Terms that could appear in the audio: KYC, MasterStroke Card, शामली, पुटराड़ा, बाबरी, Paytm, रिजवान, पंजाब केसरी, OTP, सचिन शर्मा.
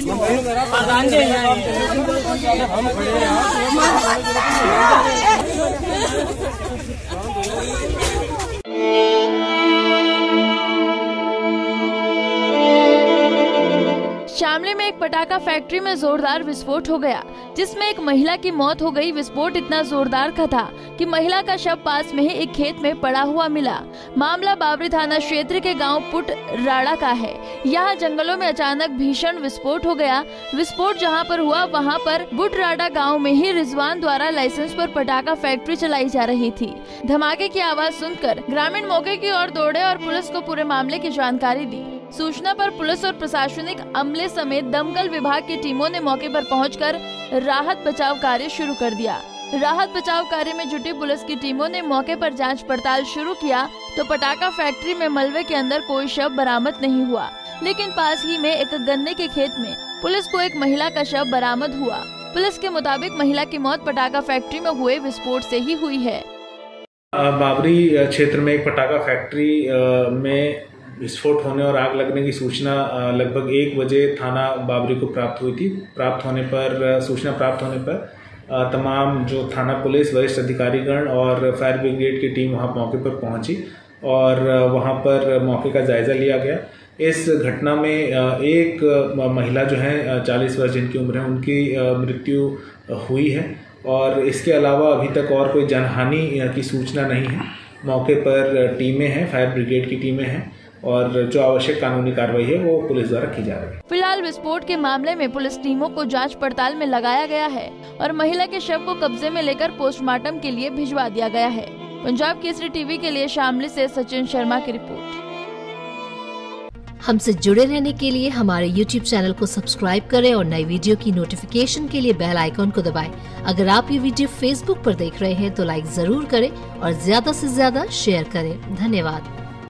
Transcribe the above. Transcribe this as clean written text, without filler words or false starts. शामली में एक पटाखा फैक्ट्री में जोरदार विस्फोट हो गया, जिसमें एक महिला की मौत हो गई। विस्फोट इतना जोरदार का था कि महिला का शव पास में ही एक खेत में पड़ा हुआ मिला। मामला बाबरी थाना क्षेत्र के गांव पुटराड़ा का है। यहाँ जंगलों में अचानक भीषण विस्फोट हो गया। विस्फोट जहाँ पर हुआ वहाँ पर पुटराड़ा गांव में ही रिजवान द्वारा लाइसेंस पर पटाखा फैक्ट्री चलाई जा रही थी। धमाके की आवाज सुनकर ग्रामीण मौके की ओर दौड़े और पुलिस को पूरे मामले की जानकारी दी। सूचना पर पुलिस और प्रशासनिक अमले समेत दमकल विभाग की टीमों ने मौके पर पहुंचकर राहत बचाव कार्य शुरू कर दिया। राहत बचाव कार्य में जुटी पुलिस की टीमों ने मौके पर जांच पड़ताल शुरू किया तो पटाखा फैक्ट्री में मलबे के अंदर कोई शव बरामद नहीं हुआ, लेकिन पास ही में एक गन्ने के खेत में पुलिस को एक महिला का शव बरामद हुआ। पुलिस के मुताबिक महिला की मौत पटाखा फैक्ट्री में हुए विस्फोट से ही हुई है। बाबरी क्षेत्र में एक पटाखा फैक्ट्री में विस्फोट होने और आग लगने की सूचना लगभग 1 बजे थाना बाबरी को प्राप्त हुई थी। सूचना प्राप्त होने पर तमाम जो थाना पुलिस, वरिष्ठ अधिकारीगण और फायर ब्रिगेड की टीम वहां मौके पर पहुंची और वहां पर मौके का जायज़ा लिया गया। इस घटना में एक महिला जो है 40 वर्ष जिनकी उम्र है, उनकी मृत्यु हुई है और इसके अलावा अभी तक और कोई जनहानि की सूचना नहीं है। मौके पर टीमें हैं, फायर ब्रिगेड की टीमें हैं और जो आवश्यक कानूनी कार्रवाई है वो पुलिस द्वारा की जा रही है। फिलहाल विस्फोट के मामले में पुलिस टीमों को जांच पड़ताल में लगाया गया है और महिला के शव को कब्जे में लेकर पोस्टमार्टम के लिए भिजवा दिया गया है। पंजाब केसरी टीवी के लिए शामली से सचिन शर्मा की रिपोर्ट। हमसे जुड़े रहने के लिए हमारे YouTube चैनल को सब्सक्राइब करें और नई वीडियो की नोटिफिकेशन के लिए बेल आइकॉन को दबाएं। अगर आप ये वीडियो Facebook पर देख रहे हैं तो लाइक जरूर करें और ज्यादा से ज्यादा शेयर करें। धन्यवाद।